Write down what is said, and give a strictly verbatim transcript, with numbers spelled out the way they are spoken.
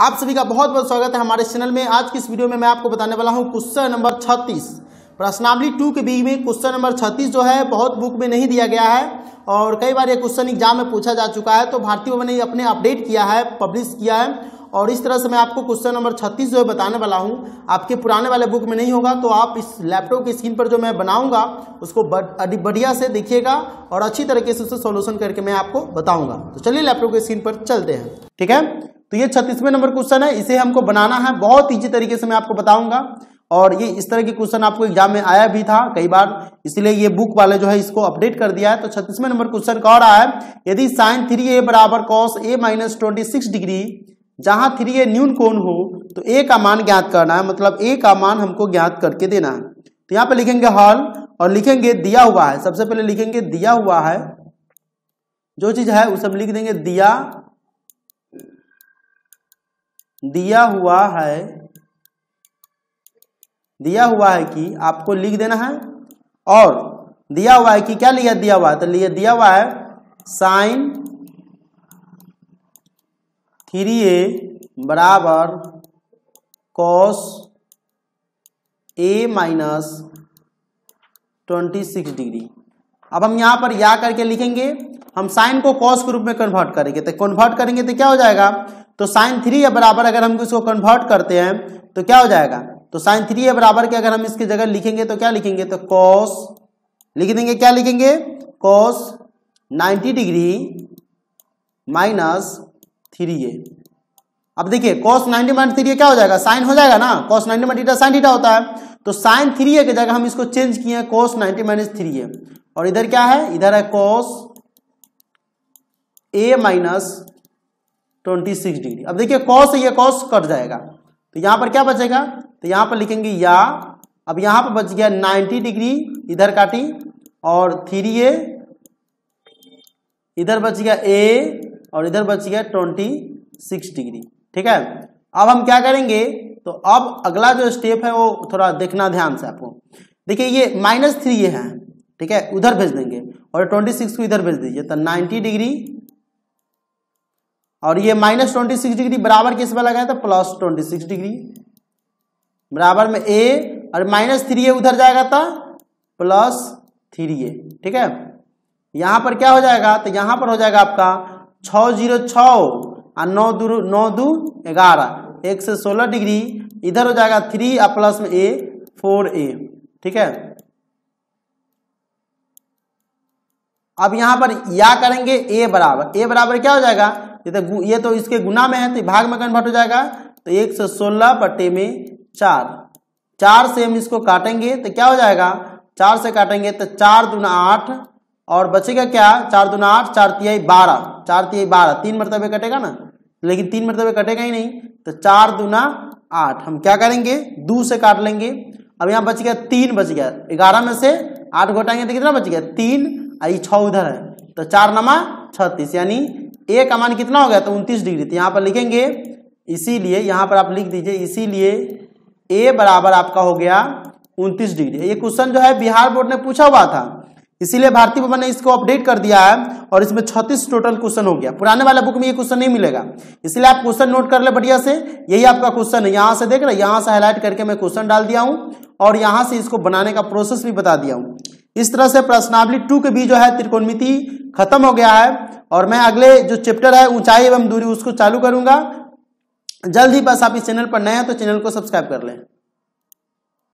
आप सभी का बहुत बहुत स्वागत है हमारे चैनल में। आज की इस वीडियो में मैं आपको बताने वाला हूं क्वेश्चन नंबर छत्तीस प्रश्नावली टू के बी में। क्वेश्चन नंबर छत्तीस जो है बहुत बुक में नहीं दिया गया है और कई बार ये क्वेश्चन एग्जाम में पूछा जा चुका है, तो भारती भवन ने अपने अपडेट किया है, पब्लिश किया है और इस तरह से मैं आपको क्वेश्चन नंबर छत्तीस जो है बताने वाला हूँ। आपके पुराने वाले बुक में नहीं होगा, तो आप इस लैपटॉप की स्क्रीन पर जो मैं बनाऊँगा उसको बढ़िया से देखिएगा और अच्छी तरीके से उससे सॉल्यूशन करके मैं आपको बताऊँगा। तो चलिए लैपटॉप की स्क्रीन पर चलते हैं, ठीक है। तो ये छत्तीसवें नंबर क्वेश्चन है, इसे हमको बनाना है। बहुत ईजी तरीके से मैं आपको बताऊंगा और ये इस तरह के क्वेश्चन आपको एग्जाम में आया भी था कई बार, इसलिए ये बुक वाले जो है इसको अपडेट कर दिया है। तो छत्तीसवें नंबर क्वेश्चन कह रहा है, यदि साइन थ्री ए बराबर cos A minus twenty six degree जहां थ्री ए न्यून कोण हो तो ए का मान ज्ञात करना है, मतलब ए का मान हमको ज्ञात करके देना है। तो यहाँ पे लिखेंगे हल और लिखेंगे दिया हुआ है। सबसे पहले लिखेंगे दिया हुआ है, जो चीज है उसे हम लिख देंगे दिया दिया हुआ है दिया हुआ है कि आपको लिख देना है। और दिया हुआ है कि क्या लिया दिया हुआ है, तो लिया दिया हुआ है साइन थ्री ए बराबर cos A minus twenty six degree. अब हम यहाँ पर या करके लिखेंगे, हम साइन को कॉस के रूप में कन्वर्ट करेंगे, तो कन्वर्ट करेंगे तो क्या हो जाएगा, तो साइन थ्री ए बराबर अगर हम इसको कन्वर्ट करते हैं तो क्या हो जाएगा, तो साइन थ्री ए बराबर के अगर हम इसकी जगह लिखेंगे तो क्या लिखेंगे, तो कॉस लिख देंगे, क्या लिखेंगे cos ninety degree minus three A. अब देखिए cos ninety minus three A क्या हो जाएगा, साइन हो जाएगा ना, cos ninety minus theta sine theta होता है, तो साइन थ्री ए की जगह हम इसको चेंज किए हैं cos ninety minus three A. और इधर क्या है, इधर है cos A minus twenty six degree. अब देखिए कॉस ये कॉस कट जाएगा, तो यहाँ पर क्या बचेगा, तो यहाँ पर लिखेंगे या। अब यहाँ पर बच गया नाइन्टी डिग्री, इधर काटी और थ्री ए, इधर बच गया ए और इधर बच गया ट्वेंटी सिक्स डिग्री, ठीक है। अब हम क्या करेंगे, तो अब अगला जो स्टेप है वो थोड़ा देखना ध्यान से आपको। देखिए ये माइनस थ्री ए है, ठीक है, उधर भेज देंगे और ट्वेंटी सिक्स को इधर भेज दीजिए, तो नाइन्टी डिग्री और ये माइनस ट्वेंटी सिक्स डिग्री बराबर किस में लगाया था, प्लस ट्वेंटी सिक्स डिग्री बराबर में ए और माइनस थ्री ए उधर जाएगा था प्लस थ्री ए, ठीक है। यहाँ पर क्या हो जाएगा, तो यहाँ पर हो जाएगा आपका छः जीरो छः नौ दो नौ दो ग्यारह एक से सोलह डिग्री, इधर हो जाएगा थ्री और प्लस में ए फोर ए, ठीक है। अब यहाँ पर या करेंगे ए बराबर ए बराबर क्या हो जाएगा, तो ये तो इसके गुना में है तो भाग में कन्वर्ट हो जाएगा, तो एक सौ सोलह बटे में चार, चार से हम इसको काटेंगे तो क्या हो जाएगा, चार से काटेंगे तो चार दूना आठ और बचेगा क्या, चार दूना आठ, चार तिहाई बारह, चार तिहाई बारह तीन मरतबे कटेगा ना, लेकिन तीन मरतबे कटेगा ही नहीं, तो चार दूना आठ हम क्या करेंगे दो से काट लेंगे। अब यहाँ बच गया तीन, बच गया ग्यारह में से आठ घटाएंगे तो कितना बच गया तीन, आई छः उधर है तो चार नमा छत्तीस, यानी ए का मान कितना हो गया, तो उनतीस डिग्री। तो यहाँ पर लिखेंगे, इसीलिए यहाँ पर आप लिख दीजिए, इसीलिए ए बराबर आपका हो गया उनतीस डिग्री। ये क्वेश्चन जो है बिहार बोर्ड ने पूछा हुआ था, इसीलिए भारती भवन ने इसको अपडेट कर दिया है और इसमें छत्तीस टोटल क्वेश्चन हो गया। पुराने वाले बुक में ये क्वेश्चन नहीं मिलेगा, इसलिए आप क्वेश्चन नोट कर ले बढ़िया से, यही आपका क्वेश्चन है। यहाँ से देख रहे, यहाँ से हाईलाइट करके मैं क्वेश्चन डाल दिया हूँ और यहाँ से इसको बनाने का प्रोसेस भी बता दिया हूँ। इस तरह से प्रश्नावली टू के बी जो है त्रिकोणमिति खत्म हो गया है और मैं अगले जो चैप्टर है ऊंचाई एवं दूरी उसको चालू करूंगा जल्द ही। बस आप इस चैनल पर नए हैं तो चैनल को सब्सक्राइब कर लें।